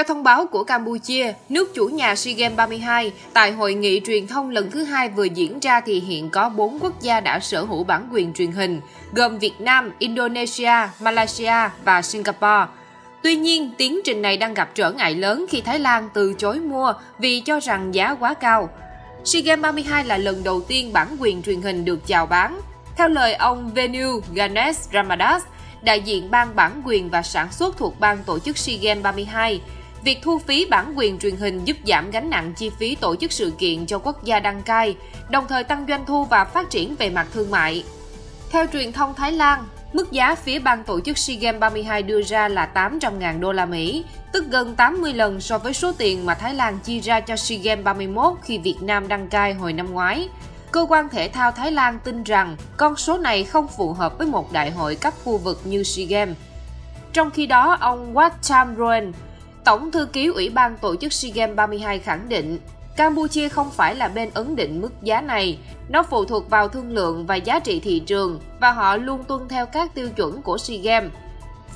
Theo thông báo của Campuchia, nước chủ nhà SEA Games 32, tại hội nghị truyền thông lần thứ hai vừa diễn ra thì hiện có 4 quốc gia đã sở hữu bản quyền truyền hình, gồm Việt Nam, Indonesia, Malaysia và Singapore. Tuy nhiên, tiến trình này đang gặp trở ngại lớn khi Thái Lan từ chối mua vì cho rằng giá quá cao. SEA Games 32 là lần đầu tiên bản quyền truyền hình được chào bán. Theo lời ông Venu Ganesh Ramadas, đại diện ban bản quyền và sản xuất thuộc ban tổ chức SEA Games 32, việc thu phí bản quyền truyền hình giúp giảm gánh nặng chi phí tổ chức sự kiện cho quốc gia đăng cai, đồng thời tăng doanh thu và phát triển về mặt thương mại. Theo truyền thông Thái Lan, mức giá phía ban tổ chức SEA Games 32 đưa ra là 800.000 đô la Mỹ, tức gần 80 lần so với số tiền mà Thái Lan chi ra cho SEA Games 31 khi Việt Nam đăng cai hồi năm ngoái. Cơ quan thể thao Thái Lan tin rằng con số này không phù hợp với một đại hội cấp khu vực như SEA Games. Trong khi đó, ông Watt Chamroen, Tổng thư ký Ủy ban tổ chức SEA Games 32 khẳng định, Campuchia không phải là bên ấn định mức giá này, nó phụ thuộc vào thương lượng và giá trị thị trường và họ luôn tuân theo các tiêu chuẩn của SEA Games.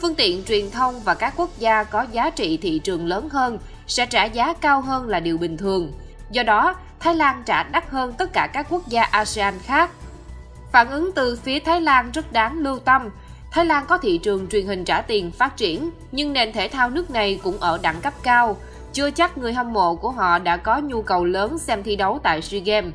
Phương tiện truyền thông và các quốc gia có giá trị thị trường lớn hơn sẽ trả giá cao hơn là điều bình thường. Do đó, Thái Lan trả đắt hơn tất cả các quốc gia ASEAN khác. Phản ứng từ phía Thái Lan rất đáng lưu tâm. Thái Lan có thị trường truyền hình trả tiền phát triển, nhưng nền thể thao nước này cũng ở đẳng cấp cao. Chưa chắc người hâm mộ của họ đã có nhu cầu lớn xem thi đấu tại SEA Games.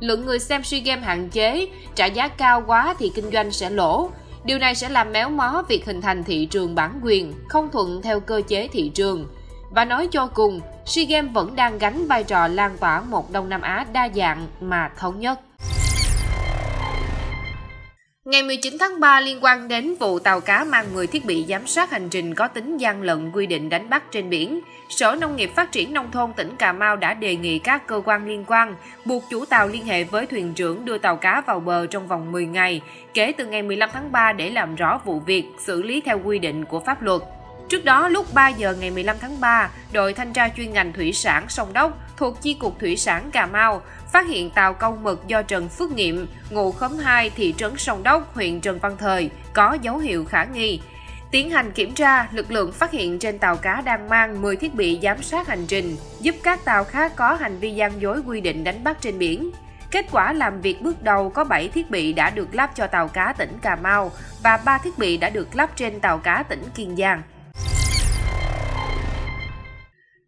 Lượng người xem SEA Games hạn chế, trả giá cao quá thì kinh doanh sẽ lỗ. Điều này sẽ làm méo mó việc hình thành thị trường bản quyền, không thuận theo cơ chế thị trường. Và nói cho cùng, SEA Games vẫn đang gánh vai trò lan tỏa một Đông Nam Á đa dạng mà thống nhất. Ngày 19 tháng 3 liên quan đến vụ tàu cá mang 10 thiết bị giám sát hành trình có tính gian lận quy định đánh bắt trên biển, Sở Nông nghiệp Phát triển Nông thôn tỉnh Cà Mau đã đề nghị các cơ quan liên quan buộc chủ tàu liên hệ với thuyền trưởng đưa tàu cá vào bờ trong vòng 10 ngày kể từ ngày 15 tháng 3 để làm rõ vụ việc, xử lý theo quy định của pháp luật. Trước đó, lúc 3 giờ ngày 15 tháng 3, đội thanh tra chuyên ngành thủy sản Sông Đốc thuộc Chi cục Thủy sản Cà Mau phát hiện tàu câu mực do Trần Phước Nghiệm, ngụ khóm 2 thị trấn Sông Đốc, huyện Trần Văn Thời, có dấu hiệu khả nghi. Tiến hành kiểm tra, lực lượng phát hiện trên tàu cá đang mang 10 thiết bị giám sát hành trình, giúp các tàu khác có hành vi gian dối quy định đánh bắt trên biển. Kết quả làm việc bước đầu có 7 thiết bị đã được lắp cho tàu cá tỉnh Cà Mau và 3 thiết bị đã được lắp trên tàu cá tỉnh Kiên Giang.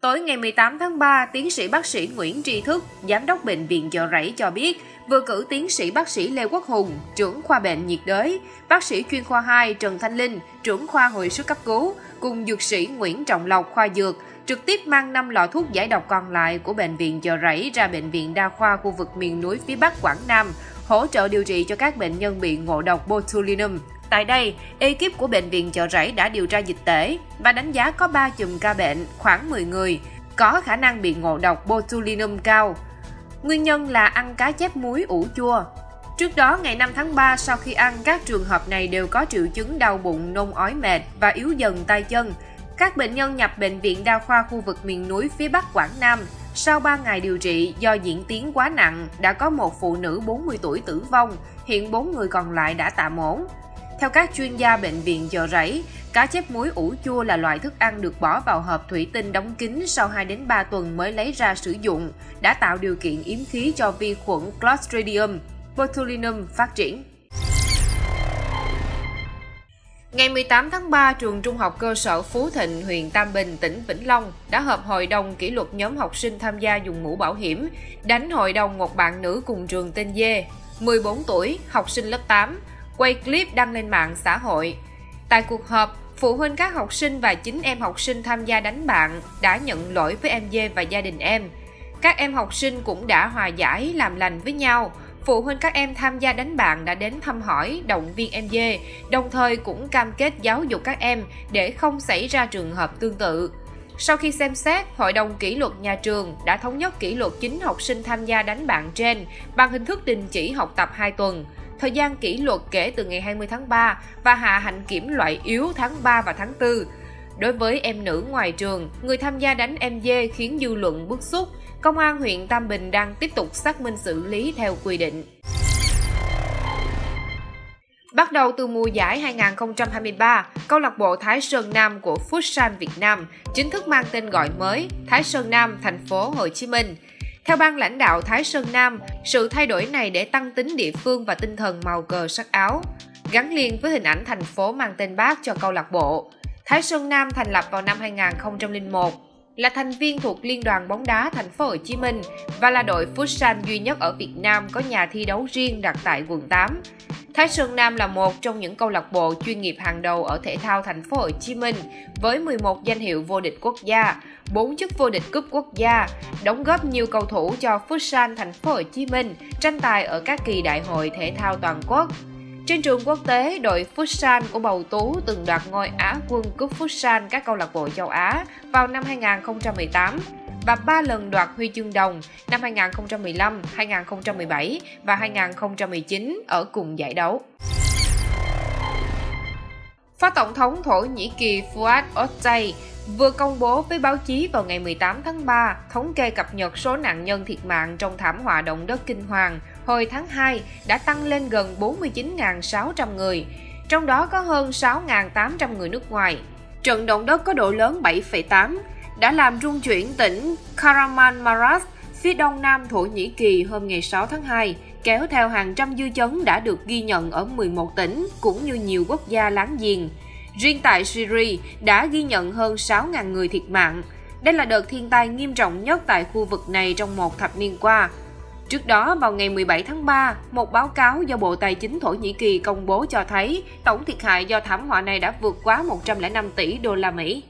Tối ngày 18 tháng 3, tiến sĩ bác sĩ Nguyễn Tri Thức, giám đốc Bệnh viện Chợ Rẫy cho biết, vừa cử tiến sĩ bác sĩ Lê Quốc Hùng, trưởng khoa bệnh nhiệt đới, bác sĩ chuyên khoa 2 Trần Thanh Linh, trưởng khoa hồi sức cấp cứu, cùng dược sĩ Nguyễn Trọng Lộc, khoa dược, trực tiếp mang 5 lọ thuốc giải độc còn lại của Bệnh viện Chợ Rẫy ra Bệnh viện Đa khoa khu vực miền núi phía Bắc Quảng Nam, hỗ trợ điều trị cho các bệnh nhân bị ngộ độc botulinum. Tại đây, ekip của Bệnh viện Chợ Rẫy đã điều tra dịch tễ và đánh giá có 3 chùm ca bệnh, khoảng 10 người, có khả năng bị ngộ độc botulinum cao. Nguyên nhân là ăn cá chép muối ủ chua. Trước đó, ngày 5 tháng 3, sau khi ăn, các trường hợp này đều có triệu chứng đau bụng, nôn ói mệt và yếu dần tay chân. Các bệnh nhân nhập Bệnh viện Đa khoa khu vực miền núi phía Bắc Quảng Nam. Sau 3 ngày điều trị, do diễn tiến quá nặng, đã có một phụ nữ 40 tuổi tử vong, hiện 4 người còn lại đã tạm ổn. Theo các chuyên gia Bệnh viện Chợ Rẫy, cá chép muối ủ chua là loại thức ăn được bỏ vào hộp thủy tinh đóng kín sau 2 đến 3 tuần mới lấy ra sử dụng, đã tạo điều kiện yếm khí cho vi khuẩn Clostridium Botulinum phát triển. Ngày 18 tháng 3, trường Trung học cơ sở Phú Thịnh, huyện Tam Bình, tỉnh Vĩnh Long đã họp hội đồng kỷ luật nhóm học sinh tham gia dùng mũ bảo hiểm, đánh hội đồng một bạn nữ cùng trường tên Dê, 14 tuổi, học sinh lớp 8, quay clip đăng lên mạng xã hội. Tại cuộc họp, phụ huynh các học sinh và 9 em học sinh tham gia đánh bạn đã nhận lỗi với em Dê và gia đình em. Các em học sinh cũng đã hòa giải, làm lành với nhau. Phụ huynh các em tham gia đánh bạn đã đến thăm hỏi, động viên em Dê, đồng thời cũng cam kết giáo dục các em để không xảy ra trường hợp tương tự. Sau khi xem xét, Hội đồng kỷ luật nhà trường đã thống nhất kỷ luật 9 học sinh tham gia đánh bạn trên bằng hình thức đình chỉ học tập 2 tuần. Thời gian kỷ luật kể từ ngày 20 tháng 3 và hạ hạnh kiểm loại yếu tháng 3 và tháng 4. Đối với em nữ ngoài trường, người tham gia đánh em Dê khiến dư luận bức xúc. Công an huyện Tam Bình đang tiếp tục xác minh xử lý theo quy định. Bắt đầu từ mùa giải 2023, câu lạc bộ Thái Sơn Nam của Futsal Việt Nam chính thức mang tên gọi mới Thái Sơn Nam thành phố Hồ Chí Minh. Theo ban lãnh đạo Thái Sơn Nam, sự thay đổi này để tăng tính địa phương và tinh thần màu cờ sắc áo, gắn liền với hình ảnh thành phố mang tên Bác cho câu lạc bộ. Thái Sơn Nam thành lập vào năm 2001, là thành viên thuộc Liên đoàn bóng đá thành phố Hồ Chí Minh và là đội futsal duy nhất ở Việt Nam có nhà thi đấu riêng đặt tại quận 8. Thái Sơn Nam là một trong những câu lạc bộ chuyên nghiệp hàng đầu ở thể thao thành phố Hồ Chí Minh với 11 danh hiệu vô địch quốc gia, 4 chức vô địch cúp quốc gia, đóng góp nhiều cầu thủ cho futsal thành phố Hồ Chí Minh tranh tài ở các kỳ đại hội thể thao toàn quốc. Trên trường quốc tế, đội futsal của Bầu Tú từng đoạt ngôi Á quân cúp futsal các câu lạc bộ châu Á vào năm 2018 và 3 lần đoạt huy chương đồng năm 2015, 2017 và 2019 ở cùng giải đấu. Phó Tổng thống Thổ Nhĩ Kỳ Fuad Oktay vừa công bố với báo chí vào ngày 18 tháng 3 thống kê cập nhật số nạn nhân thiệt mạng trong thảm họa động đất kinh hoàng hồi tháng 2 đã tăng lên gần 49.600 người, trong đó có hơn 6.800 người nước ngoài. Trận động đất có độ lớn 7,8 đã làm rung chuyển tỉnh Karaman Maras, phía đông nam Thổ Nhĩ Kỳ hôm ngày 6 tháng 2, kéo theo hàng trăm dư chấn đã được ghi nhận ở 11 tỉnh cũng như nhiều quốc gia láng giềng. Riêng tại Syria đã ghi nhận hơn 6.000 người thiệt mạng. Đây là đợt thiên tai nghiêm trọng nhất tại khu vực này trong một thập niên qua. Trước đó, vào ngày 17 tháng 3, một báo cáo do Bộ Tài chính Thổ Nhĩ Kỳ công bố cho thấy tổng thiệt hại do thảm họa này đã vượt quá 105 tỷ đô la Mỹ.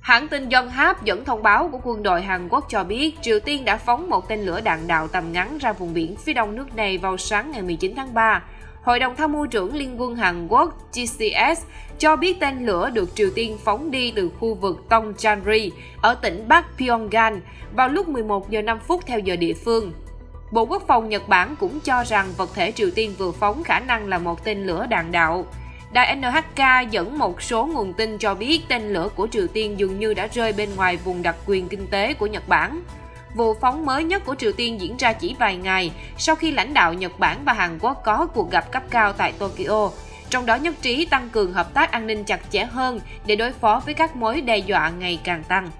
Hãng tin Yonhap dẫn thông báo của quân đội Hàn Quốc cho biết Triều Tiên đã phóng một tên lửa đạn đạo tầm ngắn ra vùng biển phía đông nước này vào sáng ngày 19 tháng 3. Hội đồng tham mưu trưởng Liên quân Hàn Quốc JCS cho biết tên lửa được Triều Tiên phóng đi từ khu vực Tongchangri ở tỉnh Bắc Pyongan vào lúc 11 giờ 5 phút theo giờ địa phương. Bộ Quốc phòng Nhật Bản cũng cho rằng vật thể Triều Tiên vừa phóng khả năng là một tên lửa đạn đạo. Đài NHK dẫn một số nguồn tin cho biết tên lửa của Triều Tiên dường như đã rơi bên ngoài vùng đặc quyền kinh tế của Nhật Bản. Vụ phóng mới nhất của Triều Tiên diễn ra chỉ vài ngày sau khi lãnh đạo Nhật Bản và Hàn Quốc có cuộc gặp cấp cao tại Tokyo, trong đó nhất trí tăng cường hợp tác an ninh chặt chẽ hơn để đối phó với các mối đe dọa ngày càng tăng.